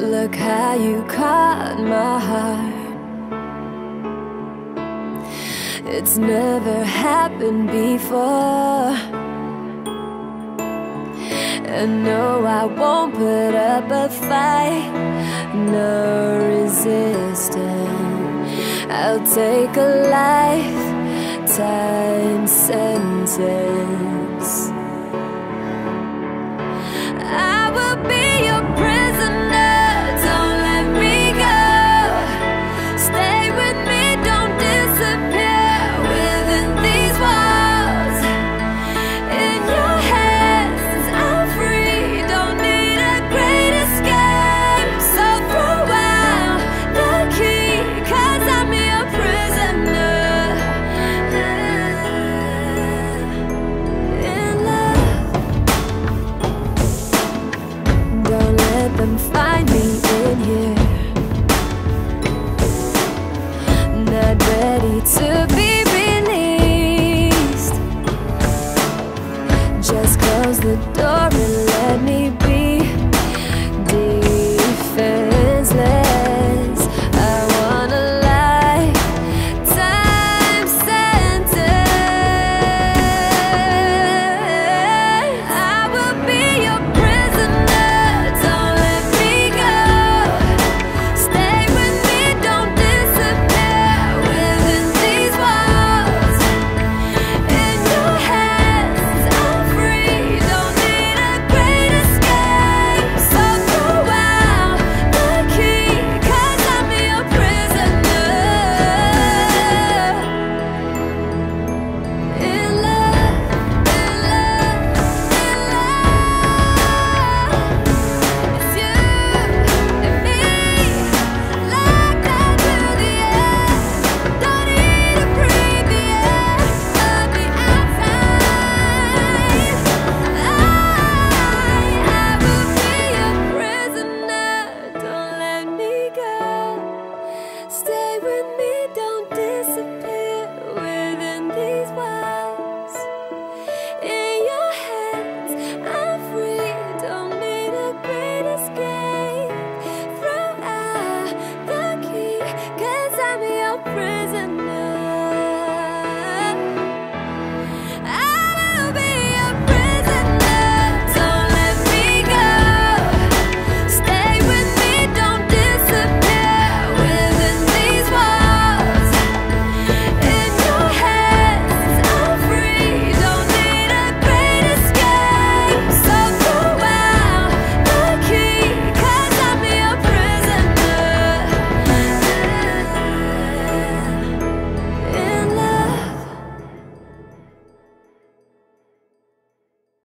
Look how you caught my heart. It's never happened before, and no, I won't put up a fight, no resistance. I'll take a lifetime sentence.